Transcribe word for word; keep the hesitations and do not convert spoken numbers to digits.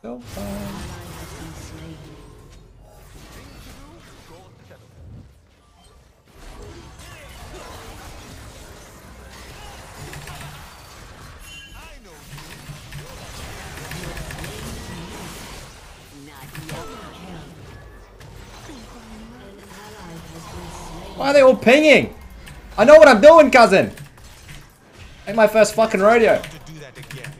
So far. Why are they all pinging? I know what I'm doing, cousin. Ain't my first fucking rodeo. To do that again.